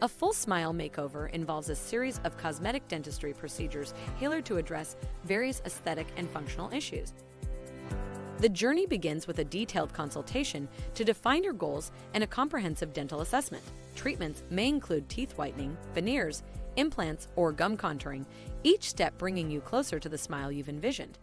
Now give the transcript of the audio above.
A full smile makeover involves a series of cosmetic dentistry procedures tailored to address various aesthetic and functional issues. The journey begins with a detailed consultation to define your goals and a comprehensive dental assessment. Treatments may include teeth whitening, veneers, implants, or gum contouring, each step bringing you closer to the smile you've envisioned.